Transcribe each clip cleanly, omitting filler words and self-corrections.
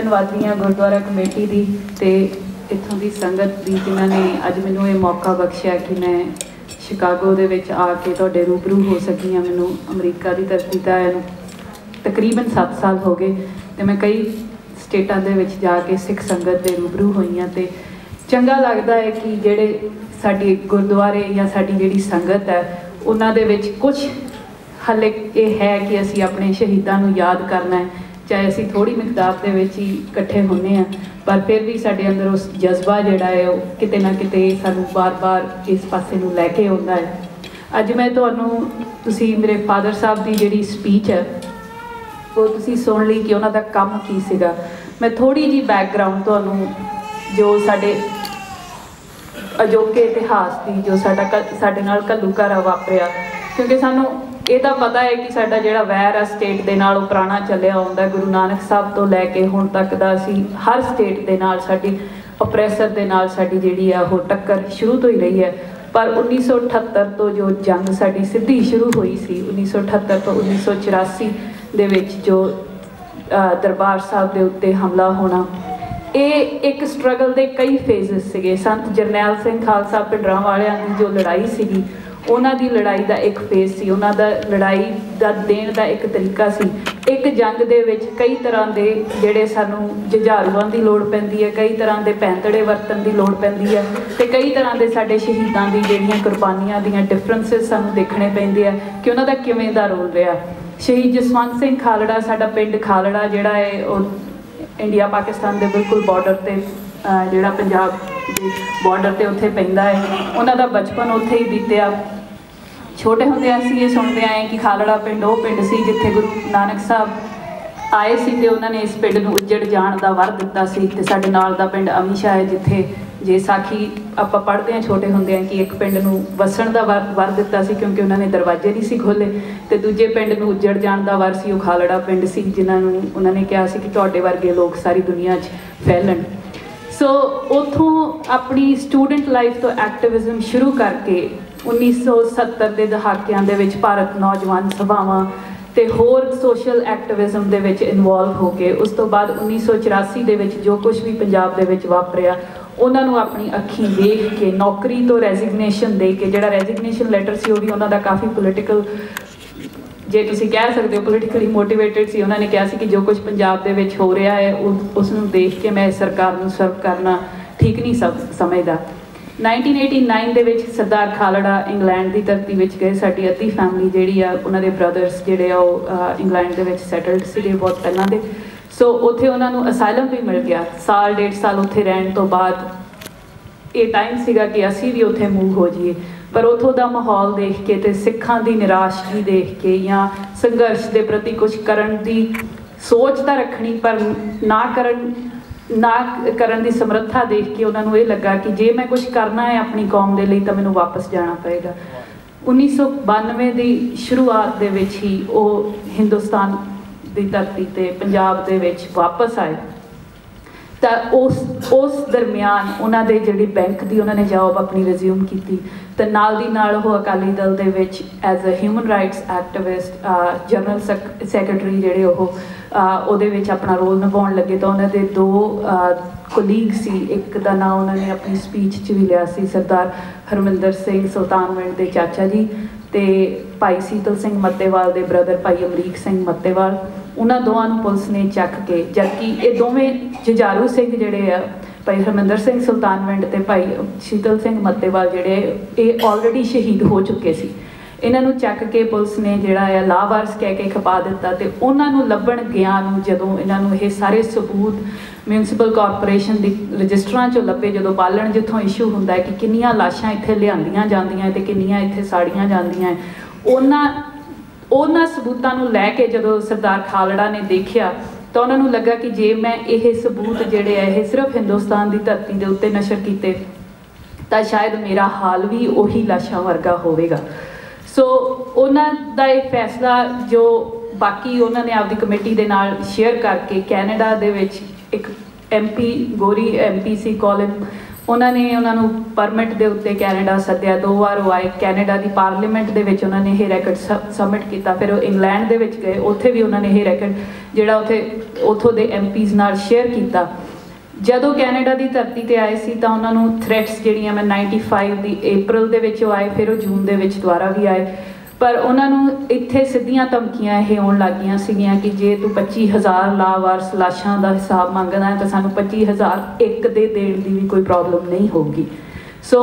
ਧੰਨਵਾਦੀ हाँ गुरुद्वारा कमेटी की तो इतों की संगत की जिन्होंने अज मैनू ये मौका बख्शिया कि मैं शिकागो दे विच आके तुहाडे रूबरू हो सकी हाँ। मैनू अमरीका की धरती ते तकरीबन 7 साल हो गए तो मैं कई स्टेटा दे विच जाके सिख संगत के रूबरू होई हाँ। तो चंगा लगता है कि जिहड़े साडे गुरुद्वारे या साडी जिहड़ी संगत है उन्हां दे विच कुछ हले ये है कि असी अपने शहीदां नूं याद करना है, चाहे असी थोड़ी मिकदार दे विच ही इकट्ठे होने हैं पर फिर भी साडे अंदर उस जज्बा जिहड़ा है वो किते ना किते सानूं बार बार इस पासे नूं लैके आउंदा है। अज मैं तुहानूं तुसीं मेरे फादर साहब की जिहड़ी स्पीच है वो तुसीं सुण लई कि उन्हां दा काम की सीगा। मैं थोड़ी जी बैकग्राउंड तुहानूं जो साडे अजोके इतिहास की जो साडे नाल घल्लूघारा वापरिया, क्योंकि सानूं ਇਹ ਤਾਂ ਪਤਾ ਹੈ ਕਿ ਸਾਡਾ ਜਿਹੜਾ ਵੈਰ ਆ ਸਟੇਟ ਦੇ ਨਾਲ ਉਹ ਪੁਰਾਣਾ ਚੱਲਿਆ ਆਉਂਦਾ। ਗੁਰੂ ਨਾਨਕ ਸਾਹਿਬ ਤੋਂ ਲੈ ਕੇ ਹੁਣ ਤੱਕ ਦਾ ਅਸੀਂ ਹਰ ਸਟੇਟ ਦੇ ਨਾਲ ਸਾਡੀ ਅਪਰੈਸਰ ਦੇ ਨਾਲ ਸਾਡੀ ਜਿਹੜੀ ਆ ਉਹ ਟੱਕਰ ਸ਼ੁਰੂ ਤੋਂ ਹੀ ਰਹੀ ਹੈ। ਪਰ 1978 ਤੋਂ ਜੋ ਜੰਗ ਸਾਡੀ ਸਿੱਧੀ ਸ਼ੁਰੂ ਹੋਈ ਸੀ 1978 ਤੋਂ 1984 ਦੇ ਵਿੱਚ ਜੋ ਦਰਬਾਰ ਸਾਹਿਬ ਦੇ ਉੱਤੇ ਹਮਲਾ ਹੋਣਾ ਇਹ ਇੱਕ ਸਟਰਗਲ ਦੇ ਕਈ ਫੇਜ਼ਸ ਸੀਗੇ। ਸੰਤ ਜਰਨੈਲ ਸਿੰਘ ਖਾਲਸਾ ਭਿੰਡਰਾਂਵਾਲਿਆਂ ਦੀ जो ਲੜਾਈ ਸੀਗੀ ਉਹਨਾਂ ਦੀ ਲੜਾਈ ਦਾ ਇੱਕ ਫੇਜ਼ ਸੀ, ਉਹਨਾਂ ਦਾ ਲੜਾਈ ਦਾ ਦੇਣ ਦਾ ਇੱਕ ਤਰੀਕਾ ਸੀ। ਇੱਕ ਜੰਗ ਦੇ ਵਿੱਚ ਕਈ ਤਰ੍ਹਾਂ ਦੇ ਜਿਹੜੇ ਸਾਨੂੰ ਜੁਝਾਰੂਆਂ ਦੀ ਲੋੜ ਪੈਂਦੀ ਹੈ, ਕਈ ਤਰ੍ਹਾਂ ਦੇ ਪੈਂਤੜੇ ਵਰਤਣ ਦੀ ਲੋੜ ਪੈਂਦੀ ਹੈ ਤੇ ਕਈ ਤਰ੍ਹਾਂ ਦੇ ਸਾਡੇ ਸ਼ਹੀਦਾਂ ਦੀ ਜਿਹੜੀਆਂ ਕੁਰਬਾਨੀਆਂ ਦੀਆਂ ਡਿਫਰੈਂਸਸ ਸਾਨੂੰ ਦੇਖਣੇ ਪੈਂਦੇ ਆ ਕਿ ਉਹਨਾਂ ਦਾ ਕਿਵੇਂ ਦਾ ਰੋਲ ਰਿਹਾ। ਸ਼ਹੀਦ ਜਸਵੰਤ ਸਿੰਘ ਖਾਲੜਾ ਸਾਡਾ ਪਿੰਡ ਖਾਲੜਾ ਜਿਹੜਾ ਹੈ ਉਹ ਇੰਡੀਆ ਪਾਕਿਸਤਾਨ ਦੇ ਬਿਲਕੁਲ ਬਾਰਡਰ ਤੇ ਜਿਹੜਾ ਪੰਜਾਬ ਦੇ ਬਾਰਡਰ ਤੇ ਉੱਥੇ ਪੈਂਦਾ ਹੈ, ਉਹਨਾਂ ਦਾ ਬਚਪਨ ਉੱਥੇ ਹੀ ਬੀਤਿਆ। ਛੋਟੇ ਹੁੰਦੇ ਅਸੀਂ ਇਹ ਸੁਣਦੇ ਆਏ ਕਿ ਖਾਲੜਾ ਪਿੰਡ ਉਹ ਪਿੰਡ ਸੀ ਜਿੱਥੇ ਗੁਰੂ ਨਾਨਕ ਸਾਹਿਬ ਆਏ ਸੀ ਤੇ ਉਹਨਾਂ ਨੇ ਇਸ ਪਿੰਡ ਨੂੰ ਉੱਜੜ ਜਾਣ ਦਾ ਵਰ ਦਿੱਤਾ ਸੀ। ਤੇ ਸਾਡੇ ਨਾਲ ਦਾ ਪਿੰਡ ਅਮੀਸ਼ਾ ਹੈ ਜਿੱਥੇ ਜੇ ਸਾਖੀ ਆਪਾਂ ਪੜ੍ਹਦੇ ਹਾਂ ਛੋਟੇ ਹੁੰਦੇ ਆ ਕਿ ਇੱਕ ਪਿੰਡ ਨੂੰ ਵਸਣ ਦਾ ਵਰ ਦਿੱਤਾ ਸੀ ਕਿਉਂਕਿ ਉਹਨਾਂ ਨੇ ਦਰਵਾਜ਼ੇ ਨਹੀਂ ਸੀ ਖੋਲ੍ਹੇ ਤੇ ਦੂਜੇ ਪਿੰਡ ਨੂੰ ਉੱਜੜ ਜਾਣ ਦਾ ਵਰ ਸੀ ਉਹ ਖਾਲੜਾ ਪਿੰਡ ਸੀ ਜਿਨ੍ਹਾਂ ਨੂੰ ਉਹਨਾਂ ਨੇ ਕਿਹਾ ਸੀ ਕਿ ਤੁਹਾਡੇ ਵਰਗੇ ਲੋਕ ਸਾਰੀ ਦੁਨੀਆ 'ਚ ਫੈਲਣ। ਸੋ ਉੱਥੋਂ ਆਪਣੀ ਸਟੂਡੈਂਟ ਲਾਈਫ ਤੋਂ ਐਕਟਿਵਿਜ਼ਮ ਸ਼ੁਰੂ ਕਰਕੇ 1970 ਦੇ ਦਹਾਕਿਆਂ ਦੇ ਵਿੱਚ ਭਾਰਤ ਨੌਜਵਾਨ ਸਭਾਵਾਂ ਤੇ ਹੋਰ ਸੋਸ਼ਲ ਐਕਟਿਵਿਜ਼ਮ ਦੇ ਵਿੱਚ ਇਨਵੋਲਵ ਹੋ ਕੇ ਉਸ ਤੋਂ ਬਾਅਦ 1984 ਦੇ ਵਿੱਚ ਜੋ ਕੁਝ ਵੀ ਪੰਜਾਬ ਦੇ ਵਿੱਚ ਵਾਪਰਿਆ ਉਹਨਾਂ ਨੂੰ ਆਪਣੀ ਅੱਖੀਂ ਦੇਖ ਕੇ ਨੌਕਰੀ ਤੋਂ ਰੈਜ਼ਿਗਨੇਸ਼ਨ ਦੇ ਕੇ ਜਿਹੜਾ ਰੈਜ਼ਿਗਨੇਸ਼ਨ ਲੈਟਰ ਸੀ ਉਹ ਵੀ ਉਹਨਾਂ ਦਾ ਕਾਫੀ ਪੋਲੀਟੀਕਲ ਜੇ ਤੁਸੀਂ ਕਹਿ ਸਕਦੇ ਹੋ ਪੋਲੀਟੀਕਲੀ ਮੋਟੀਵੇਟਿਡ ਸੀ। ਉਹਨਾਂ ਨੇ ਕਿਹਾ ਸੀ ਕਿ ਜੋ ਕੁਝ ਪੰਜਾਬ ਦੇ ਵਿੱਚ ਹੋ ਰਿਹਾ ਹੈ ਉਸ ਨੂੰ ਦੇਖ ਕੇ ਮੈਂ ਸਰਕਾਰ ਨੂੰ ਸਰਵ ਕਰਨਾ ਠੀਕ ਨਹੀਂ ਸਮਝਦਾ। 1989 ਦੇ ਵਿੱਚ ਸਰਦਾਰ ਖਾਲੜਾ ਇੰਗਲੈਂਡ ਦੀ ਧਰਤੀ ਵਿੱਚ ਗਏ। ਸਾਡੀ ਅੱਧੀ ਫੈਮਿਲੀ ਜਿਹੜੀ ਆ ਉਹਨਾਂ ਦੇ ਬ੍ਰਦਰਸ ਜਿਹੜੇ ਆ ਉਹ ਇੰਗਲੈਂਡ ਦੇ ਵਿੱਚ ਸੈਟਲਡ ਸੀਗੇ ਬਹੁਤ ਪਹਿਲਾਂ ਦੇ। ਸੋ ਉੱਥੇ ਉਹਨਾਂ ਨੂੰ ਅਸਾਇਲਮ ਵੀ ਮਿਲ ਗਿਆ। ਸਾਲ 1.5 ਸਾਲ ਉੱਥੇ ਰਹਿਣ ਤੋਂ ਬਾਅਦ ਇਹ ਟਾਈਮ ਸੀਗਾ ਕਿ ਅਸੀਂ ਵੀ ਉੱਥੇ ਮੂਵ ਹੋ ਜਾਈਏ, ਪਰ ਉੱਥੋਂ ਦਾ ਮਾਹੌਲ ਦੇਖ ਕੇ ਤੇ ਸਿੱਖਾਂ ਦੀ ਨਿਰਾਸ਼ਗੀ ਦੇਖ ਕੇ ਜਾਂ ਸੰਘਰਸ਼ ਦੇ ਪ੍ਰਤੀ ਕੁਝ ਕਰਨ ਦੀ ਸੋਚ ਤਾਂ ਰੱਖਣੀ ਪਰ ਨਾ ਕਰਨ ਦੀ ਸਮਰੱਥਾ ਦੇਖ ਕੇ ਉਹਨਾਂ ਨੂੰ ਇਹ ਲੱਗਾ ਕਿ ਜੇ ਮੈਂ ਕੁਝ ਕਰਨਾ ਹੈ ਆਪਣੀ ਕੌਮ ਦੇ ਲਈ ਤਾਂ ਮੈਨੂੰ ਵਾਪਸ ਜਾਣਾ ਪਏਗਾ। 1992 ਦੀ ਸ਼ੁਰੂਆਤ ਦੇ ਵਿੱਚ ਹੀ ਉਹ ਹਿੰਦੁਸਤਾਨ ਦੀ ਧਰਤੀ ਤੇ ਪੰਜਾਬ ਦੇ ਵਿੱਚ ਵਾਪਸ ਆਏ। ਤਾਂ ਉਸ ਦਰਮਿਆਨ ਉਹਨਾਂ ਦੇ ਜਿਹੜੀ ਬੈਂਕ ਦੀ ਉਹਨਾਂ ਨੇ ਜੌਬ ਆਪਣੀ ਰਿਜ਼ਿਊਮ ਕੀਤੀ ਤਾਂ ਨਾਲ ਦੀ ਨਾਲ ਉਹ ਅਕਾਲੀ ਦਲ ਦੇ ਵਿੱਚ as a human rights activist general secretary ਜਿਹੜੇ ਉਹ ਉਹਦੇ ਵਿੱਚ ਆਪਣਾ ਰੋਲ ਨਿਭਾਉਣ ਲੱਗੇ। ਤਾਂ ਉਹਨਾਂ ਦੇ ਦੋ ਕੋਲੀਗ ਸੀ, ਇੱਕ ਦਾ ਨਾਂ ਉਹਨਾਂ ਨੇ ਆਪਣੀ ਸਪੀਚ 'ਚ ਵੀ ਲਿਆ ਸੀ ਸਰਦਾਰ ਹਰਮਿੰਦਰ ਸਿੰਘ ਸੁਲਤਾਨਵਿੰਡ ਦੇ ਚਾਚਾ ਜੀ ਤੇ ਭਾਈ ਸੀਤਲ ਸਿੰਘ ਮੱਤੇਵਾਲ ਦੇ ਬ੍ਰਦਰ ਭਾਈ ਅਮਰੀਕ ਸਿੰਘ ਮੱਤੇਵਾਲ। ਉਹਨਾਂ ਦੋਵਾਂ ਨੂੰ ਪੁਲਿਸ ਨੇ ਚੱਕ ਕੇ ਜਦਕਿ ਇਹ ਦੋਵੇਂ ਜੁਝਾਰੂ ਸਿੰਘ ਜਿਹੜੇ ਆ ਭਾਈ ਹਰਮਿੰਦਰ ਸਿੰਘ ਸੁਲਤਾਨਵਿੰਡ ਤੇ ਭਾਈ ਸੀਤਲ ਸਿੰਘ ਮੱਤੇਵਾਲ ਜਿਹੜੇ ਇਹ ਆਲਰੇਡੀ ਸ਼ਹੀਦ ਹੋ ਚੁੱਕੇ ਸੀ। ਇਹਨਾਂ ਨੂੰ ਚੱਕ ਕੇ ਪੁਲਿਸ ਨੇ ਜਿਹੜਾ ਆ ਲਾਵਾਰਸ ਕਹਿ ਕੇ ਖਪਾ ਦਿੱਤਾ ਤੇ ਉਹਨਾਂ ਨੂੰ ਲੱਭਣ ਗਿਆ ਨੂੰ ਜਦੋਂ ਇਹਨਾਂ ਨੂੰ ਇਹ ਸਾਰੇ ਸਬੂਤ ਮਿਊਨਿਸਪਲ ਕਾਰਪੋਰੇਸ਼ਨ ਦੀ ਰਜਿਸਟਰਾਂ 'ਚੋਂ ਲੱਭੇ ਜਦੋਂ ਬਾਲਣ ਜਿੱਥੋਂ ਇਸ਼ੂ ਹੁੰਦਾ ਕਿ ਕਿੰਨੀਆਂ ਲਾਸ਼ਾਂ ਇੱਥੇ ਲਿਆਂਦੀਆਂ ਜਾਂਦੀਆਂ ਤੇ ਕਿੰਨੀਆਂ ਇੱਥੇ ਸਾੜੀਆਂ ਜਾਂਦੀਆਂ ਉਹਨਾਂ ਸਬੂਤਾਂ ਨੂੰ ਲੈ ਕੇ ਜਦੋਂ ਸਰਦਾਰ ਖਾਲੜਾ ਨੇ ਦੇਖਿਆ ਤਾਂ ਉਹਨਾਂ ਨੂੰ ਲੱਗਾ ਕਿ ਜੇ ਮੈਂ ਇਹ ਸਬੂਤ ਜਿਹੜੇ ਆ ਇਹ ਸਿਰਫ ਹਿੰਦੁਸਤਾਨ ਦੀ ਧਰਤੀ ਦੇ ਉੱਤੇ ਨਸ਼ਰ ਕੀਤੇ ਤਾਂ ਸ਼ਾਇਦ ਮੇਰਾ ਹਾਲ ਵੀ ਉਹੀ ਲਾਸ਼ਾਂ ਵਰਗਾ ਹੋਵੇਗਾ। ਸੋ ਉਹਨਾਂ ਦਾ ਇਹ ਫੈਸਲਾ ਜੋ ਬਾਕੀ ਉਹਨਾਂ ਨੇ ਆਪਦੀ ਕਮੇਟੀ ਦੇ ਨਾਲ ਸ਼ੇਅਰ ਕਰਕੇ ਕੈਨੇਡਾ ਦੇ ਵਿੱਚ ਇੱਕ MP ਗੋਰੀ MP ਸੀ ਕੋਲਿਨ ਉਹਨਾਂ ਨੇ ਉਹਨਾਂ ਨੂੰ ਪਰਮਿਟ ਦੇ ਉੱਤੇ ਕੈਨੇਡਾ ਸੱਦਿਆ। 2 ਵਾਰ ਉਹ ਆਏ, ਕੈਨੇਡਾ ਦੀ ਪਾਰਲੀਮੈਂਟ ਦੇ ਵਿੱਚ ਉਹਨਾਂ ਨੇ ਇਹ ਰੈਕਟ ਸਬਮਿਟ ਕੀਤਾ। ਫਿਰ ਉਹ ਇੰਗਲੈਂਡ ਦੇ ਵਿੱਚ ਗਏ, ਉੱਥੇ ਵੀ ਉਹਨਾਂ ਨੇ ਇਹ ਰੈਕਟ ਜਿਹੜਾ ਉੱਥੇ उतों के एम पीज़ नाल शेयर किया। जदों कैनेडा की धरती पर आए सी तां उन्हां नूं थ्रैट्स जिहड़ियां मैं 95 दी अप्रैल दे विच आए, फिर वह जून दे विच दुबारा भी आए, पर उन्होंने इत्थे सीधियां धमकियां ये आउण लग गईयां सीगियां कि जे तू 25,000 लावारस लाशां दा हिसाब मंगदा है तो सानूं 25,000 एक दे देण दी भी कोई प्रॉब्लम नहीं होगी। सो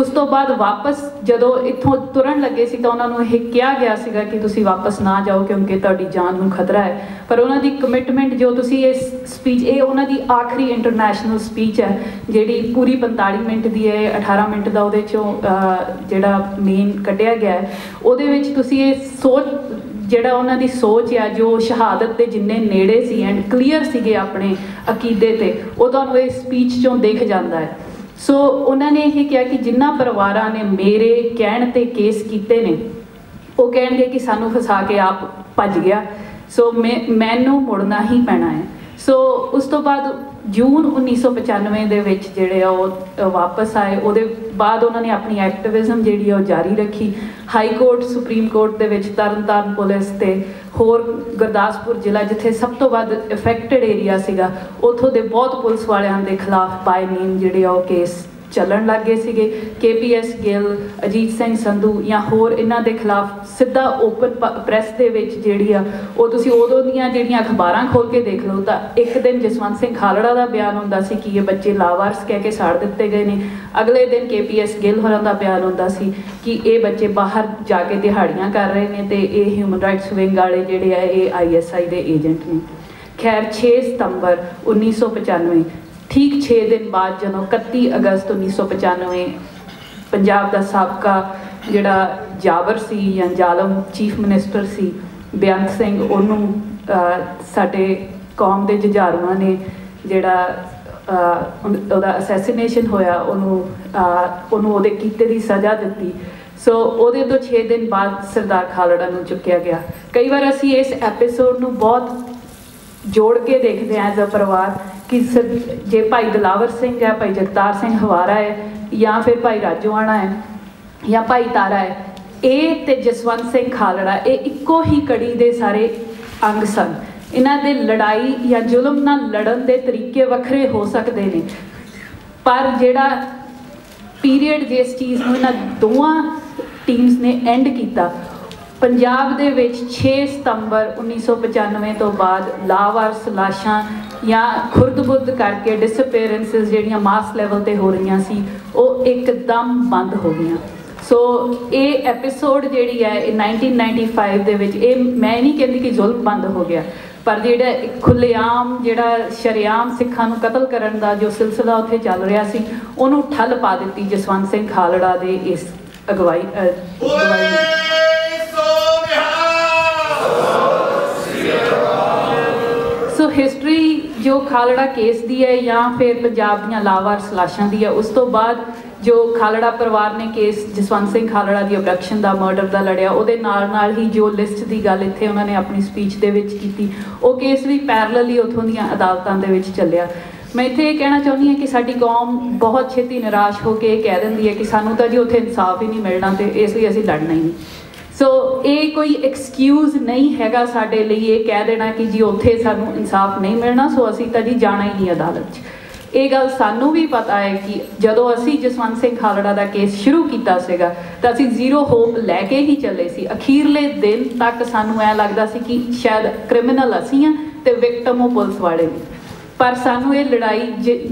उस तो बाद वापस जदों इत्थों तुरन लगे सी तो उन्होंने ये कहा गया सीगा कि तुसीं वापस ना जाओ क्योंकि तुहाडी जान नूं खतरा है, पर उन्होंने कमिटमेंट जो तुसीं इस स्पीच ये उन्हों की आखिरी इंटरनैशनल स्पीच है जिहड़ी पूरी 45 मिनट की है, 18 मिनट का उहदे चों जिहड़ा मेन कटिया गया है उहदे विच तुसीं ये सोच जिहड़ा उन्हां दी सोच आ जो शहादत के जिन्ने नेड़े सी एंड क्लीयर सीगे अपने अकीदे ते उह तुहानूं इस स्पीच चों दिख जांदा है। सो उन्होंने ये कहा कि जिन्ना परिवार ने मेरे कहण ते केस कीते ने वो कहणगे कि सानू फसा के आप भज गया, सो मैनू मुड़ना ही पैना है। सो उस तो बाद जून 1995 दे विच जिहड़े आ वापस आए, उहदे बाद उन्होंने अपनी एक्टिविज़म जिहड़ी आ जारी रखी। हाई कोर्ट, सुप्रीम कोर्ट दे विच, तरनतारन पुलिस ते होर गुरदासपुर जिला जिथे सब तो वध इफेक्टिड एरिया सीगा उतों के बहुत पुलिस वालियां दे खिलाफ बाय नेम जिहड़े आ केस चलन लग गए सीगे। KPS गिल, अजीत सिंह संधू या होर इन्हां दे खिलाफ सीधा ओपन प्रैस दे विच जिहड़ी आ ओह तुसीं उदों दियां जिहड़ियां अखबारां खोल के देख लो तां एक दिन जसवंत सिंह खालड़ा दा बयान हुंदा सी कि ये बच्चे लावारस कह के साड़ दित्ते गए ने, अगले दिन KPS गिल होरां दा बयान हुंदा सी कि ये बच्चे बाहर जाके दिहाड़ियां कर रहे ने ते ये ह्यूमन राइट्स विंग वाले जिहड़े आ ये ISI दे एजेंट ने। खैर 6 सितंबर 1995 ठीक 6 दिन बाद जो 31 अगस्त 1995 पंजाब का सबका जोड़ा जावर सी या जालम चीफ मिनिस्टर सी बेअंत सिंह, उन्होंने साडे कौम के जुझारुआं ने जोड़ा उहदा असैसीनेशन होया, उहदे कीते दी सज़ा दिती। सो उहदे तो 6 दिन बाद सरदार खालड़ा नूं चुक्या गया। कई बार असीं इस एपीसोड नूं बहुत जोड़ के देखते हैं एज अ परिवार कि जे भाई दिलावर सिंह है, भाई जगतार सिंह हवारा है या फिर भाई राजोआणा है या भाई तारा है, ये तो जसवंत सिंह खालड़ा ये इक्को ही कड़ी दे सारे अंग सन। इन्हां दे लड़ाई या जुल्म नाल लड़न दे तरीके वखरे हो सकते हैं, पर जिहड़ा पीरियड जिस चीज़ नूं इन्हां दोवां टीम्स ने एंड किया पंजाब दे विच 6 सितंबर 1995 तो बाद लावारस लाशां या खुर्द-बुर्द करके डिसअपेयरेंसिस जिहड़ियां मास लैवल ते हो रही सी वह एकदम बंद हो गई। सो ये एपीसोड जिहड़ी है 1995 दे विच मैं नहीं कहती कि जुल्म बंद हो गया, पर जिहड़ा खुलेआम जिहड़ा शरेआम सिखां नूं कतल करन दा जो सिलसिला उत्थे चल रहा सी उहनूं ठल पा दित्ती जसवंत सिंह खालड़ा दे इस अगवाई। सो हिस्टरी जो खालड़ा केस दी है या फिर पंजाब दी लावारस लाशां दी है, उस तो बाद जो खालड़ा परिवार ने केस जसवंत सिंह खालड़ा दी अबडक्शन दा मर्डर दा लड़िया उहदे नाल नाल ही जो लिस्ट दी गल इत्थे उन्होंने अपनी स्पीच दे विच कीती उह केस भी पैरलली उथों दी अदालतां दे विच चलिया। मैं इत्थे यह कहना चाहुंदी हां कि साडी कौम बहुत छेती निराश हो के कह दिंदी है कि सानूं तां जी उत्थे इंसाफ ही नहीं मिलना ते इस लई असीं लड़ना ही नहीं। सो ये कोई एक्सक्यूज़ नहीं हैगा साडे लिए ये कह देना कि जी उत्थे सानूं इंसाफ नहीं मिलना सो असीं तां जी जाना ही नहीं अदालत। ये गल सानूं भी पता है कि जदों असीं जसवंत सिंह खालड़ा दा केस शुरू कीता सीगा तां असीं जीरो होप लैके ही चले सी। अखीरले दिन तक सानूं ऐ लगदा सी कि शायद क्रिमिनल असीं हां ते विक्टम ओह पुलिस वाले ने, पर सानूं ये लड़ाई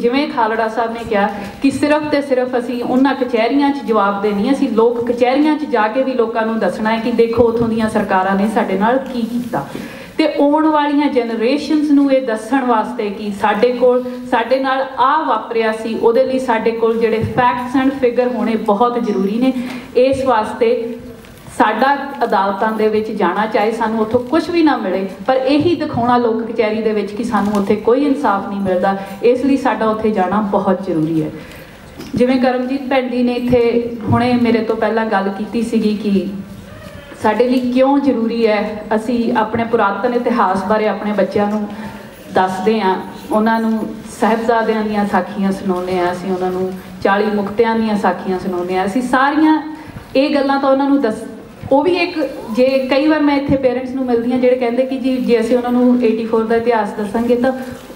जिवें खालड़ा साहब ने कहा कि सिर्फ तो सिर्फ असीं उन्हां कचहरियां च जवाब देनी है, असीं लोक कचहरियां च जाके भी लोकां नूं दसना है कि देखो उथों दीयां सरकारां ने साडे नाल की कीता ते आउण वालियां जनरेशनस नूं ये दस्सण वास्ते कि साडे कोल साडे नाल आ वापरिया सी उहदे लई साडे कोल जिहड़े फैक्ट्स एंड फिगर होणे बहुत जरूरी ने। इस वास्ते साडा अदालतां दे विच जाना चाहे सानूं उत्थों कुछ भी ना मिले पर यही दिखाउणा लोक कचहरी दे विच कि सानूं उत्थे कोई इंसाफ नहीं मिलता, इसलिए साडा उत्थे जाना बहुत जरूरी है। जिवें करमजीत भैन जी ने इत्थे हुणे मेरे तो पहलां गल कीती सीगी कि साडे लई क्यों जरूरी है असीं अपने पुरातन इतिहास बारे अपने बच्चों नूं दसदे हां, उन्हां नूं साहिबजादियां दीयां साखियां सुणाउने हां, असीं उन्हां नूं 40 मुक्तियां दीयां साखियां सुणाउने हां, असीं सारियां ये गल्लां तां उन्हां नूं वो भी एक जे कई बार मैं इतने पेरेंट्स को मिलती हूँ जो कहते कि जी जे असं उन्होंने 84 का इतिहास दसांगे तो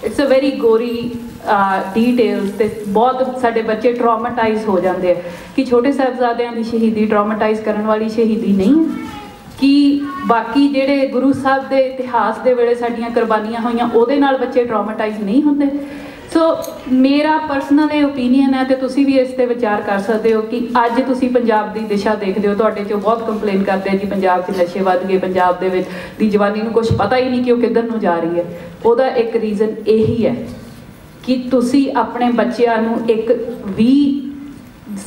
it's a very gory details तो बहुत साढ़े बच्चे ट्रॉमाटाइज हो जाते हैं कि छोटे साहबजादियों की शहीदी ट्रॉमाटाइज करने वाली शहीदी नहीं है कि बाकी जिहड़े गुरु साहब के इतिहास के वेले साडियां कुर्बानियां होईयां उहदे नाल बच्चे ट्रॉमाटाइज नहीं होंदे। सो मेरा पर्सनल ओपीनियन है तो तुसीं भी इस पर विचार कर सकते हो कि अज तुसीं पंजाब की दिशा देखते हो तुहाडे चो बहुत कंप्लेन करते हैं जी पंजाब च नशे वध गए, पंजाब दे विच दी जवानी नूं कुछ पता ही नहीं कि वह किधर नूं जा रही है। उहदा एक रीज़न यही है कि तुसीं अपने बच्चों नूं एक 20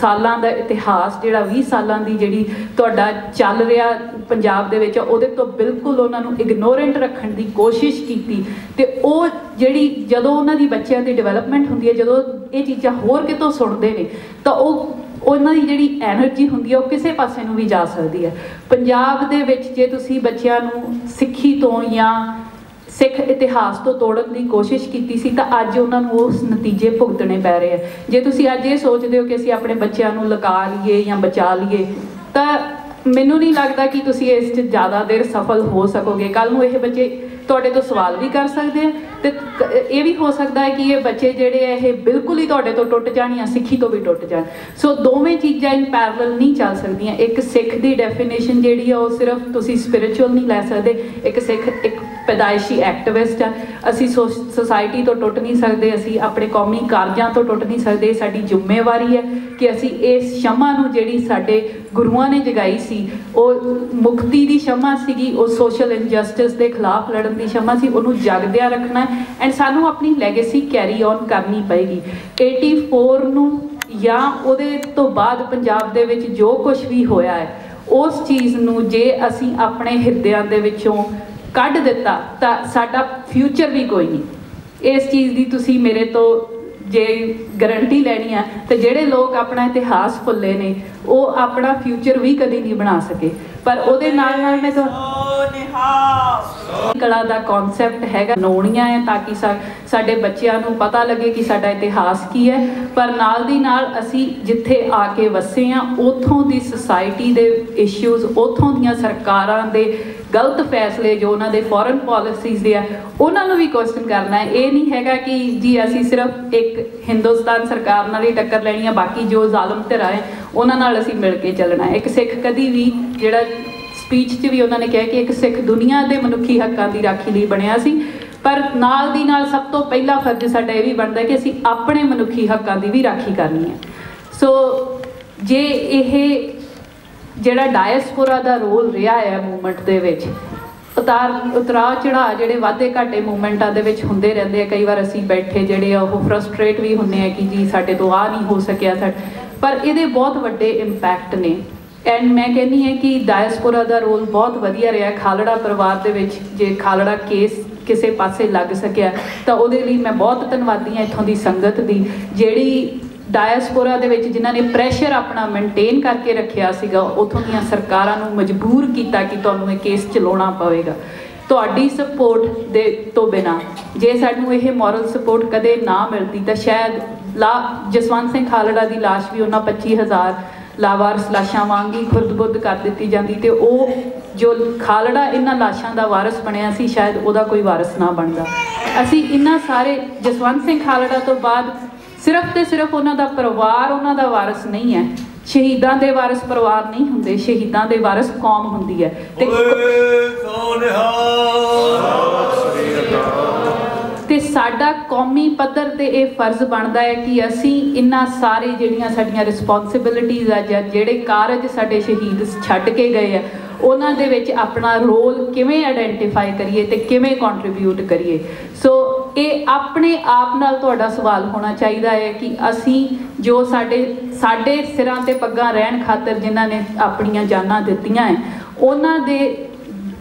साल का इतिहास जिहड़ा 20 साल की जिहड़ी तुहाडा चल रहा पंजाब दे विच उहदे तो बिल्कुल उन्होंने इग्नोरेंट रखने की कोशिश की ते वो जिहड़ी जदों उन्होंने बच्चों की डिवेलपमेंट होंदी है जदों ये चीज़ां होर कितों सुनते हैं तो उन्होंने जिहड़ी एनर्जी होंदी है वो किसी पासे नूं भी जा सकती है। पंजाब दे विच जे तुसीं बच्चों नूं सिक्खी तो या सिख इतिहास तो तोड़न की कोशिश की सी अज उन्होंने उस नतीजे भुगतने पै रहे हैं। जे तुसीं अज ये सोचते हो कि असीं अपने बच्चों नूं लगा लईए या बचा लईए तो मैनू नहीं लगता कि तुसी इस ज़्यादा देर सफल हो सकोगे। कल नूं ये बच्चे तुहाडे तो सवाल भी कर सकते हैं तो ये भी हो सकता है कि ये बच्चे जिहड़े है ये बिल्कुल ही तुहाडे तो टुट जाण या सिक्खी तो भी टुट जाण। सो दोवें चीज़ां इन पैरल नहीं चल सकदियां। एक सिख की डेफीनेशन जिहड़ी आ सिर्फ तुसी स्पिरिचुअल नहीं लै सकदे। एक सिख एक पैदाइशी एक्टिविस्ट आ। असी सोसाइटी तो टुट नहीं सकते, असी अपने कौमी कार्जां तो टुट नहीं सकते। साडी जिम्मेवारी है कि असी इस क्षमा नूं जिहड़ी साडे गुरुआं ने जगाई सी वो मुक्ति की क्षमा सी, वो सोशल इनजस्टिस के खिलाफ लड़न की क्षमा सी, उन्हों जागद्या रखना है एंड सानू अपनी लैगेसी कैरी ऑन करनी पेगी। 84 नूं या उहदे तो बाद पंजाब दे विच जो कुछ भी होया है उस चीज़ नूं जे असी अपने हिरदियां दे विचों कढ दिता तो साडा फ्यूचर भी कोई नहीं। इस चीज़ की तुसीं मेरे तो जे गरंटी लैनी है तो जिहड़े लोग अपना इतिहास भुल्ले ने वो अपना फ्यूचर भी कभी नहीं बना सके। पर उहदे नाल नाल मैं तो कला का कॉन्सैप्ट है नोणियाँ है ताकि साडे बच्चों नूं पता लगे कि साडा इतिहास की है। पर नाल दी नाल असी जिथे आके वसे हाँ उथों की सोसाइटी दे इश्यूज, उथों दीयां सरकारां दे गलत फैसले जो उन्होंने फॉरन पॉलिसीज़ दे उन्होंने भी क्वेश्चन करना है। ये नहीं हैगा कि जी असी सिर्फ एक हिंदुस्तान सरकार नाल ही टक्कर लैनी है, बाकी जो जालम धिरा है उन्होंने नाल असी मिल के चलना है। एक सिख कभी भी जिहड़ा स्पीच च भी उन्होंने कहा कि एक सिख दुनिया के मनुखी हकों की राखी लिए बनिया सी, पर नाल दी नाल सब तो पहला फर्ज साडा यह भी बनता है कि असी अपने मनुखी हकों की भी राखी करनी है। सो जे ये जिहड़ा डायस्पोरा का रोल रहा है मूवमेंट के विच उतार चढ़ाव जिहड़े वाधे घाटे मूवमेंटा दे विच हुंदे रहिंदे आ। कई बार असीं बैठे जिहड़े आ ओह फ्रस्ट्रेट भी हुंदे आ कि जी साडे तो आ नहीं हो सकिया पर इहदे बहुत वड्डे इंपैक्ट ने। एंड मैं कहनी है कि डायस्पोरा का रोल बहुत वधिया रहा। खालड़ा परिवार दे विच जे खालड़ा केस किसे पासे लग सकिया तो उहदे लई मैं बहुत धन्नवादी हाँ इत्थों की संगत की जिहड़ी डायस्पोरा दे विच जिन्हां ने प्रैशर अपना मेनटेन करके रखिया सीगा। उथों दीयां सरकारां नूं मजबूर किया कि तुहानूं इह केस चलाउणा पवेगा। तुहाडी सपोर्ट दे तो बिना जे सानूं इह मॉरल सपोर्ट कदे ना मिलदी तो शायद जसवंत सिंह खालड़ा की लाश भी उन्हां 25,000 लावारस लाशां वांग ही खुर्द-बुर्द कर दित्ती जाती तो वो जो खालड़ा इन्हां लाशां का वारस बनिया सी शायद उहदा कोई वारस ना बनदा। असीं इन्हां सारे जसवंत सिंह खालड़ा तो बाद सिर्फ तो सिर्फ उन्हां दा परिवार उन्हां दा वारस नहीं है, शहीदां दे वारस परिवार नहीं हुंदे, शहीदां दे वारस कौम हुंदी है। ते साडा कौमी पद्धर ते इह फर्ज बनदा है कि असीं इन्हां सारे जिहड़ियां साडीयां रिस्पॉन्सिबिलिटीज़ आ जां जिहड़े कारज साडे शहीद छड्ड के गए आ उन्हां दे विच अपना रोल किवें आइडेंटिफाई करिए ते किवें कॉन्ट्रीब्यूट करिए। सो ये अपने आप नाल तुहाडा सवाल होना चाहिए है कि असी जो साडे सिरां ते पग्गां रहन खातर जिन्हां ने अपनियां जानां दित्तियां है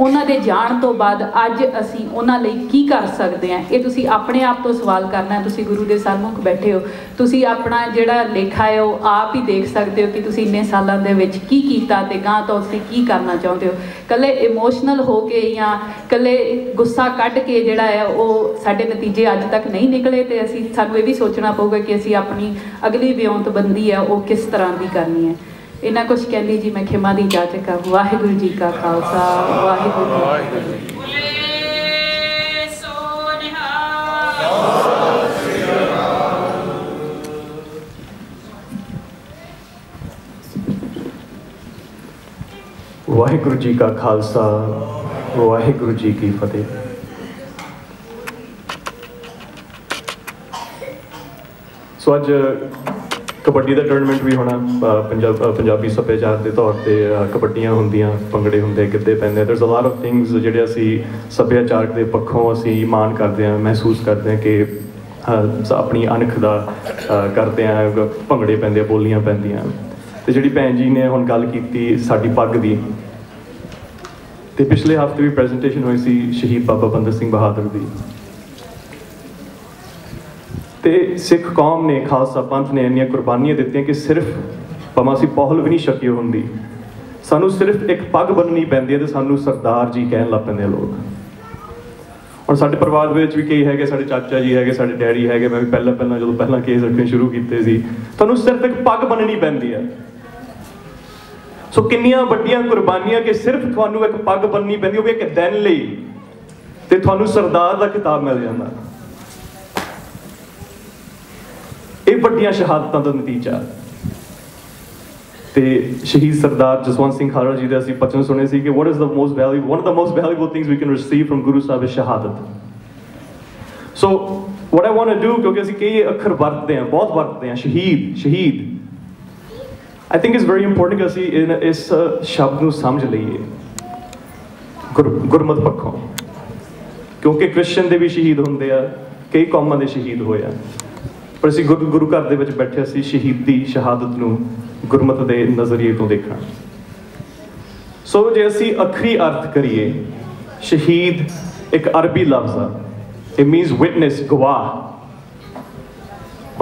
उन्हां दे जाण तो बाद अज असी उन्हां लई की कर सकते हैं। ये तुसी अपने आप तो सवाल करना है। तुसी गुरु दे सामने बैठे हो, तुसी अपना जिहड़ा लेखा है वो आप ही देख सकते हो कि तुसी इन्ने सालां दे विच की कीता ते गां तो तुसी की करना चाहते हो। कल्ले इमोशनल हो के या कल्ले गुस्सा कढ के जिहड़ा है वो साडे नतीजे अज तक नहीं निकले ते असी सानूं ये भी सोचना पऊगा कि असी अपनी अगली विਉਂतबंदी है वो किस तरह की करनी है। इन्हें कुछ कहनी जी मैं खिमा दी जा चुका। वाहिगुरु जी का खालसा वाहिगुरु जी की फतेह। वाहिगुरु जी का खालसा वाहिगुरु जी की फतेह। सो अज कबड्डी का टूरनामेंट भी होना, पंजाबी सभ्याचार के तौर पर कबड्डियां होंदियां, भंगड़े होंदे, गिद्धे पैंदे। There is a lot of things जिहड़े असी सभ्याचार के पक्षों असी मान करते हैं, महसूस करते हैं कि अपनी अनख दा करते हैं। भंगड़े पैंदे, बोलियां पैंदियां। तो जिहड़ी भैन जी ने हुण गल कीती साडी पग दी, ते पिछले हफ्ते भी प्रेजेंटेशन होई सी शहीद बाबा बंदर सिंह बहादुर दी। तो सिख कौम ने, खालसा पंथ ने इनिया कुर्बानियां दित्तियां कि सिर्फ भावें असीं पहल भी नहीं छकी होंदी, सानू सिर्फ एक पग बननी पैंदी है तो सानू सरदार जी कहण लग पैंदे लोग। और साडे परिवार विच भी कई हैगे, साडे चाचा जी हैगे, साडे डैडी हैगे। मैं भी पहला केस रखने शुरू कीते सी, तुहानू सिर्फ एक पग बननी पैंदी है। सो किन्नियां वड्डियां कुर्बानियां कि सिर्फ तुहानू एक पग बननी पैंदी, वो भी एक दिन लई, ते तुहानू सरदार दा खिताब मिल जांदा। ਇਹ ਵੱਡੀਆਂ ਸ਼ਹਾਦਤਾਂ ਦਾ ਨਤੀਜਾ। ਤੇ ਸ਼ਹੀਦ ਸਰਦਾਰ ਜਸਵੰਤ ਸਿੰਘ ਖਾਲੜਾ ਜੀ ਦੇ ਅਸੀਂ ਬਚਨ ਸੁਣੇ ਸੀ ਕਿ what is the most value, one of the most valuable things we can receive from Guru Sahib is ਸ਼ਹਾਦਤ। So what I want to do, ਕਿਉਂਕਿ ਅਸੀਂ ਕਈ ਅੱਖਰ ਵਰਤਦੇ ਹਾਂ, ਬਹੁਤ ਵਰਤਦੇ ਹਾਂ, ਸ਼ਹੀਦ ਸ਼ਹੀਦ। I think it's very important ਕਿ ਅਸੀਂ ਇਸ ਸ਼ਬਦ ਨੂੰ ਸਮਝ ਲਈਏ ਗੁਰਮਤ ਪੱਖੋਂ, ਕਿਉਂਕਿ ਕ੍ਰਿਸਚਨ ਦੇ ਵੀ ਸ਼ਹੀਦ ਹੁੰਦੇ ਆ, ਕਈ ਕੌਮਾਂ ਦੇ ਸ਼ਹੀਦ ਹੋਏ ਆ। पर असी गुरु घर के बैठे असी शहीदी शहादत नूं गुरमत के नज़रिए तो देखना। सो जे असी अखरी अर्थ करिए, शहीद एक अरबी लफ्ज़ है, इट मीनस विटनेस, गवाह।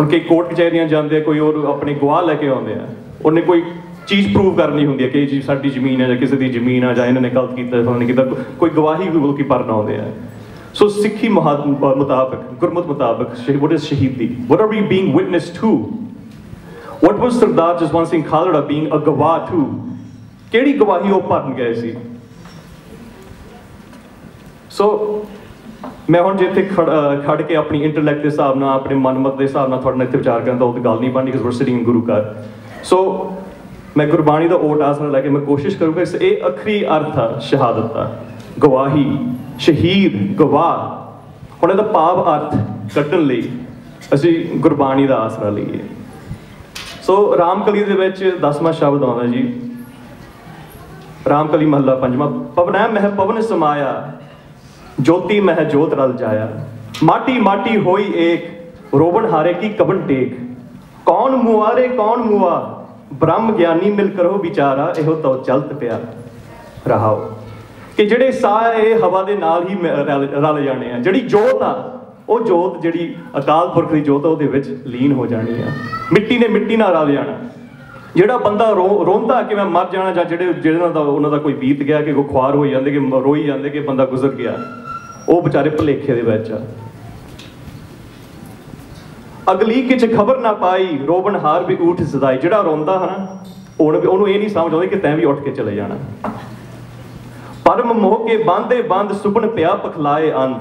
हम कई कोर्ट कचहरियां जाते, कोई और अपने गवाह लेके आते हैं, उन्हें कोई चीज़ प्रूव करनी होंगी कि जी साडी जमीन है, किसी की जमीन है, या इन्होंने गलत किया, कोई गवाही भी भरना आते हैं। So Sikhi mutabak, Gurmat mutabak, what is Shahidi? What are we being witness to? What was Sardar Jaswant Singh Khalra being a gawah to? Kehdi gawahi ho bharn gaye si? So, मैं हम जो इतने खड़ के अपनी इंटरलैक्ट के हिसाब न, अपने मनमत के हिसाब न थोड़ा इतने विचार करना, तो वो गल नहीं बननी, because we're sitting in Guru Ghar. So, मैं गुरबाणी का ओट आसना लैके मैं कोशिश करूँगा। इस ये आखिरी अर्थ है शहादत का, गवाही, शहीद, गवाह। उन्हें भाव अर्थ कड्ढन लई असी गुरबाणी का आसरा लईए। सो रामकली दे विच 10वां शब्द आउंदा जी, रामकली महला 5वां। पवनै मह पवन समाया, ज्योति मह ज्योत रल जाया। माटी माटी होई एक, रोवन हारे की कबन टेक। कौन मुआ रे कौन मुआ, ब्रह्म ज्ञानी मिल करो विचारा। इहो तो चलत पिया रहाओ, कि जिहड़े साह ये हवा के नाल ही रल जाने हैं। जिहड़ी जोत आ, वो जोत जिहड़ी अकाल पुरख की जोत है, उहदे विच लीन हो जानी है। मिट्टी ने मिट्टी नाल रल जाना। जिहड़ा बंदा रोंदा कि मैं मर जाना, जां जिहड़े उन्हां दा कोई बीत गया कि कोई ख्वार होई जांदे, कि रोई जांदे कि बंदा गुजर गया, वो बेचारे भुलेखे दे विच आ। अगली किछ खबर ना पाई, रोवन हार भी ऊठ सदाई। जिहड़ा रोंदा है ना, उहनूं ये नहीं समझ आउंदी कि तैं भी उठ के चले जाना। परम मोह के बांधे बांध, सुबन पिया पखलाए अंध।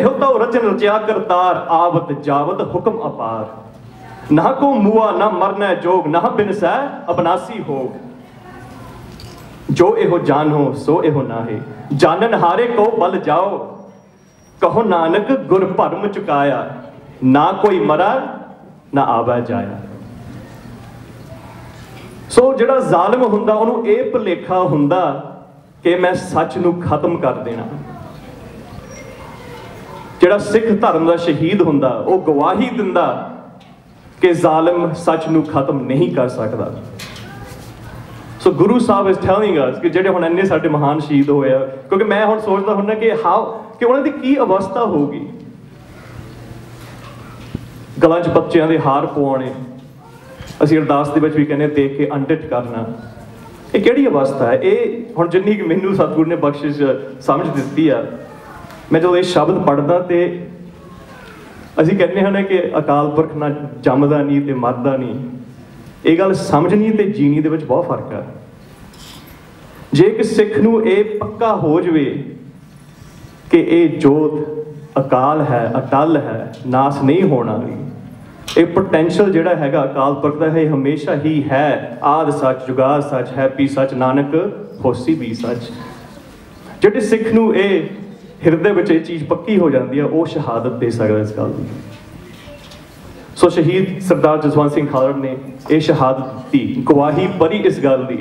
एहो तो रचन रचा करतार, आवत जावत हुक्म अपार। ना को मुआ ना मरना जोग, ना बिन सह अपनासी होग। जो एहो जानो सो एहो नाहे, जानन हारे को बल जाओ। कहो नानक गुर भरम चुकाया, ना कोई मरा ना आवा जाया। सो जिहड़ा जालिम हुंदा, उहनूं इह भुलेखा हुंदा कि मैं सच नूं खत्म कर देना। जिहड़ा सिख धर्म का शहीद हुंदा, वो गवाही दिंदा कि जालिम सच नूं खत्म नहीं कर सकता। सो गुरु साहब इज टेलिंग अस कि जिहड़े हुण इन्ने साडे महान शहीद होए, क्योंकि मैं हुण सोचदा हुंदा कि हाउ कि उहनां दी की अवस्था होगी। गलां 'च बच्चियां दे हार पवाणे, असीं अरदास दे विच वी कहने देख के अंडित करना, ये किहड़ी अवस्था है। ये हुण जिन्नी कि मैनू सतगुर ने बख्शिश समझ दिती आ, मैं जो ये शब्द पढ़दा तो असीं कहने कि अकाल पुरख ना जमदा नहीं ते मरदा नहीं, ये गल समझनी ते जीनी दे विच बहुत फर्क है। जे एक सिख नूं यह पक्का हो जाए कि यह जोत अकाल है, अटल है, नाश नहीं होना, ये पोटेंशियल जिहड़ा हैगा अकाल पुरख दा है, हमेशा ही है। आद सच, जुगाद सच, हैपी सच, नानक होसी भी सच। जिहड़े सिख नूं यह हिरदे विच ये चीज़ पक्की हो जाती है, वो शहादत दे सकदा इस गल दी। सो शहीद सरदार जसवंत सिंह खालड़ा ने यह शहादत दी, गवाही भरी इस गल दी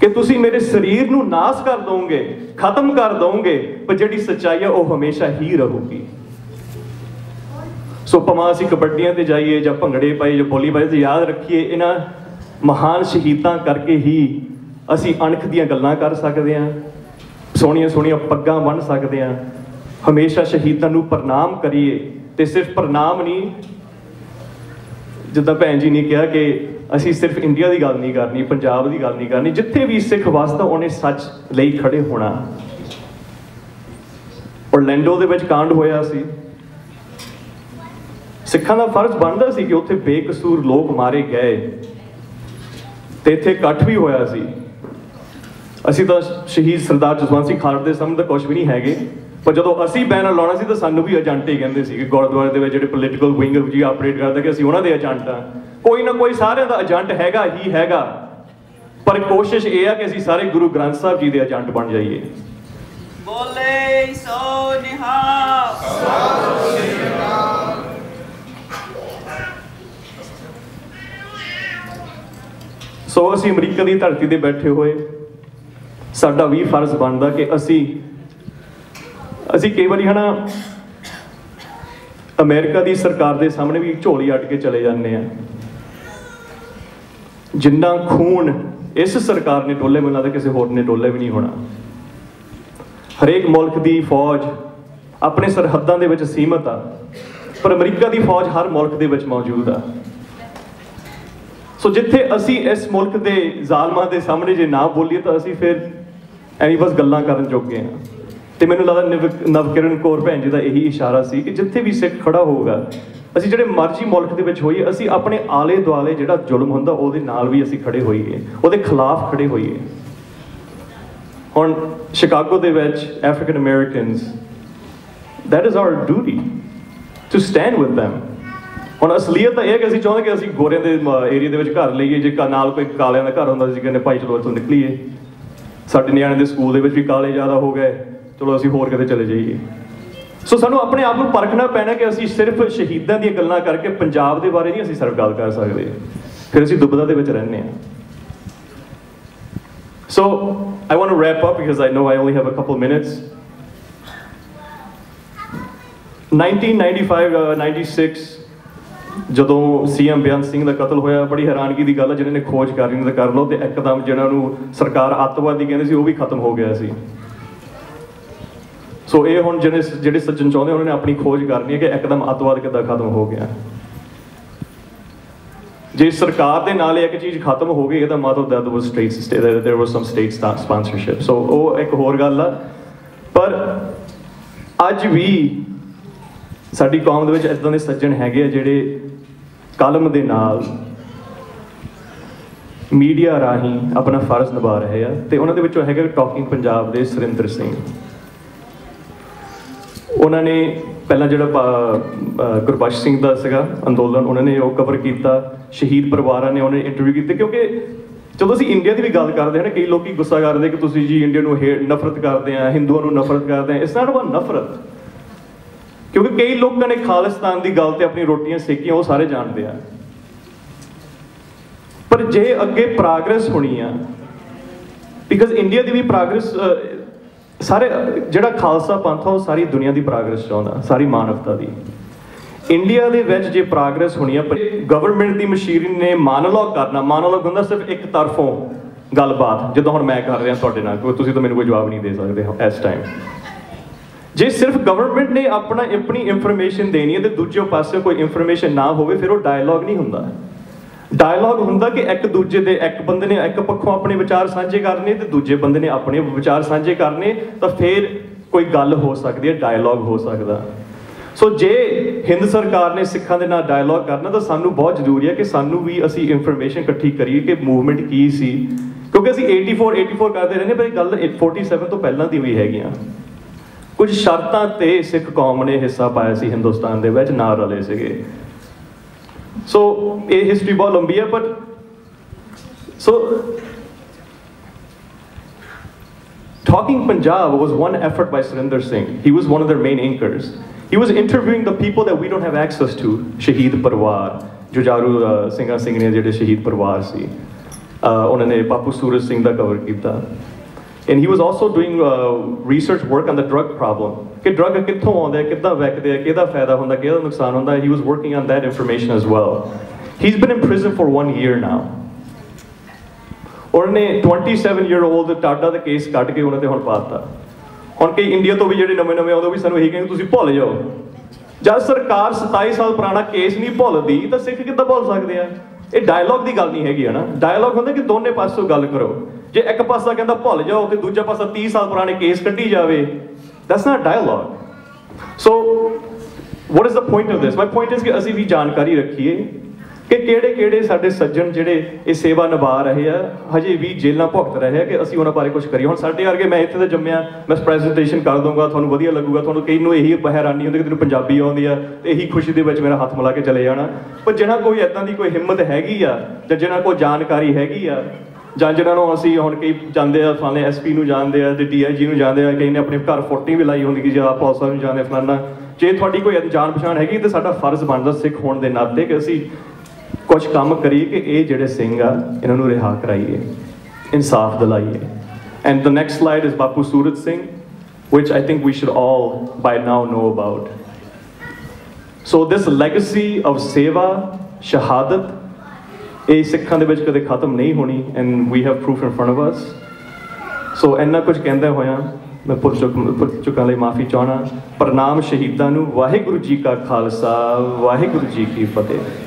कि तुसी मेरे शरीर नूं नाश कर दोगे, खत्म कर दोगे, पर जिहड़ी सच्चाई है वह हमेशा ही रहूगी। सो भावें असीं कबड्डियां ते जाइए जां भंगड़े पाए जां बोली पाए, याद रखिए इन्हां महान शहीदां करके ही असीं अणख दीआं गल्लां कर सकदे हां, सोहणियां सोहणियां पग्गां बन सकदे हां। हमेशा शहीदां नूं प्रणाम करिए ते सिर्फ प्रणाम नहीं, जिदा भैन जी ने कहा कि असी सिर्फ इंडिया की गल नहीं करनी, पंजाब की गल नहीं करनी, जिथे भी सिख वास्ता उन्हें सच लई खड़े होना। ओरलैंडो दे विच कांड होया सी, सिखां दा फर्ज बनदा सी कि उत्थे बेकसूर लोग मारे गए ते इत्थे इकट्ठ भी होया सी। असी तां शहीद सरदार जसवंत सिंह खालड़ा दे समझ तां कुछ भी नहीं हैगे, पर जो असी बैनर लाना सी तो सानू भी एजेंट ही कहते हैं कि गुरुद्वारे जो पोलिटिकल विंग जी ऑपरेट करता कि असी उन्हां दे एजेंट हाँ। कोई ना कोई सारे का एजेंट हैगा ही हैगा, पर कोशिश यह है कि असी सारे गुरु ग्रंथ साहब जी के एजेंट बन जाइए। बोले सो निहाल। सो असी अमरीका की धरती पर बैठे हुए साडा भी फर्ज बनता कि असी कई बार है ना अमेरिका की सरकार के सामने भी झोली अट के चले जाते हैं। जिन्ना खून इस सरकार ने डोले, मिलना तो किसी होर ने डोले भी नहीं होना। हरेक मुल्क की फौज अपने सरहदां दे विच सीमित आ, पर अमरीका की फौज हर मुल्क दे विच मौजूद आ। सो जिथे असी इस मुल्क के जालमां दे सामने जे ना बोलीए तो असी फिर ऐवें बस गल्लां करन जोगे हां। तो मैंने लगता नवकिरण कौर भैन जी का यही इशारा सी कि जिथे भी सिख खड़ा होगा, असी जो मर्जी मुल्क के होइए, असी अपने आले दुआले जो जुल्म होंदा उहदे नाल भी असी खड़े होइए, उहदे खिलाफ खड़े होइए। हुण शिकागो दे विच African Americans, that is our duty to stand with them. हुण असलीयत यह है कि असी चाहुंदे कि असी गोरियां दे एरिया दे विच घर लईए, जे नाल कोई कालियां दा घर हुंदा सी कहने भाई चलो इत्थों निकलीए, साडे निआणे दे स्कूल दे विच भी काले ज़्यादा हो गए, चलो असी होर कदे चले जाइए। सो सानू अपने आप को परखना पैना कि असी सिर्फ शहीदां दी गल्लां करके पंजाब दे बारे नहीं असी सिर्फ गल कर सकदे, फिर असी दुबदा दे विच रहने आ। So I want to wrap up because I know I only have a couple minutes. 1995 96 ਜਦੋਂ सीएम बेअंत सिंह का कतल होया, बड़ी हैरानगी की गल है। जिन्होंने खोज करनी तो कर लो, तो एकदम जिन्होंने सरकार अत्तवादी कहते सी वो भी खत्म हो गया सी। सो ये हुण जिहड़े सज्जन चाहुंदे उन्होंने अपनी खोज करनी है कि एकदम अत्तवाद किद्दां खत्म हो गया। जे सरकार दे नाल एक चीज़ खत्म हो गई, इहदा मतलब that was state, there was some state sponsorship. सो वह एक होर गल आ, पर अज भी साडी कौम दे विच इदां दे सज्जन हैगे आ जिहड़े कलम दे नाल मीडिया राही अपना फर्ज निभा रहे आ। ते उन्हां दे विचों हैगा टॉकिंग पंजाब दे सुरेंद्र सिंह। उन्होंने पहला जो गुरबख्श सिंह का सगा अंदोलन, उन्होंने वो कवर किया, शहीद परिवार ने उन्हें इंटरव्यू किए। क्योंकि जो असी इंडिया की भी गल करते हैं ना, कई लोग गुस्सा करते कि तुसीं जी इंडिया को नफरत करते हैं, हिंदुओं को नफरत करते हैं। इस नाल बहुत नफरत, क्योंकि कई लोगों ने खालिस्तान की गल ते अपनी रोटियां सेकियां, वो सारे जानते हैं। पर जे अगे प्रोग्रेस होनी आ, बिकॉज इंडिया की भी प्रोग्रेस, सारे जिहड़ा खालसा पंथ है सारी दुनिया की प्रोग्रेस चाहता, सारी मानवता की। इंडिया के विच जे प्रोग्रेस होनी है, गवर्नमेंट की मशीनरी ने मानोलॉग करना, मानोलॉग होंदा सिर्फ एक तरफों गलबात, जिद्दां हुण मैं कर रहा तुहाडे नाल, क्योंकि तुसीं तां मैनूं कोई जवाब नहीं दे सकदे इस टाइम। जे सिर्फ गवर्नमेंट ने अपनी इंफॉर्मेशन देनी है तो दूजे पासे कोई इंफॉर्मेशन ना होवे, फिर वो डायलॉग नहीं हुंदा। डायलॉग हुंदा कि एक दूजे दे, एक बंदे ने एक पक्षों अपने विचार सांझे करने तो दूजे बंदे ने अपने विचार सांझे करने, तो फिर कोई गल हो सकती है, डायलॉग हो सकता। सो जे हिंद सरकार ने सिखा के नाल डायलॉग करना तो सानू बहुत जरूरी है कि सानू भी असी इंफॉर्मेशन इकट्ठी करिए कि मूवमेंट की सी, क्योंकि असी 84 करते रहने पर गल 47 तो पहला दी भी हैगियां। कुछ शर्तां ते सिख कौम ने हिस्सा पाया सी हिंदुस्तान दे विच, ना रले सीगे। सो ये हिस्टरी बहुत लंबी है पर Talking Punjab was one effort by Surendra Singh. He was one of their main anchors. He was interviewing the people that we don't have access to, Shaheed Parwar, Jujaru Singha Singh ne jehde Shaheed Parwar si, unhone Bapu Suraj Singh da cover kita, and he was also doing research work on the drug problem ki drug kitthon aunda hai, kidda vekde hai, keda fayda hunda, keda nuksan hunda. He was working on that information as well. He's been in prison for 1 year now. उन्होंने 27-year-old Tata का case cut के उन्होंने हम पाता हम कई India तो भी जो नवे नवे आते भी सू यही कहेंगे तुम भुल जाओ। जब सरकार 27 साल पुराना केस नहीं भुलती तो सिख कि भुल सकते हैं? ये डायलॉग की गल नहीं हैगी ना। डायलॉग होंगे कि दोनों पासों गल करो, जे एक पासा कहता भुल जाओ तो दूजा पासा 30 साल पुराने केस कढ़ी जाए, that's not dialogue. So what is the point of this? My point is कि असी भी जानकारी रखिए कि केड़े केड़े साडे सज्जन जिहड़े ये सेवा निभा रहे हैं हजे भी जेलां भुगत रहे हैं कि असी उन्हां बारे कुछ करिए। हुण साडे वर्गे मैं इत्थे ते जम्मिया मैं प्रेजेंटेशन कर दूंगा, तुहानूं वधिया लगूगा, तुहानूं कई नूं यही हैरानी हुंदी कि तैनूं पंजाबी आउंदी आ ते यही खुशी दे विच मेरा हत्थ मिला के चले जाना। पर जिन्हां कोई इदां दी कोई हिम्मत हैगी आ जां जिन्हां कोल जानकारी हैगी आ जां जिन्हां नूं असीं हुण कई जांदे आ फलाने SP नूं जांदे आ ते DIG नूं जांदे आ, कई ने अपने घर फोटी भी लाई हुंदी कि जे आप पुलिस नूं जांदे फलाना। जे तुहाडी कोई जान पछाण हैगी ते साडा फर्ज बनदा सिख होण दे नाते कि असीं कुछ काम करिए कि ये जिहड़े सिंह आ इन्हों रिहा कराइए, इंसाफ दिलाइए। And the next slide is Bapu Surat Singh which I think we should all by now know about. So this legacy of seva shahadat ये सिखों के कदे खत्म नहीं होनी, and we have proof in front of us. सो इन्ना कुछ कहते हुए मैं भुल चुकां माफ़ी चाहना। प्रणाम शहीदों, वाहिगुरू जी का खालसा, वाहिगुरू जी की फतेह।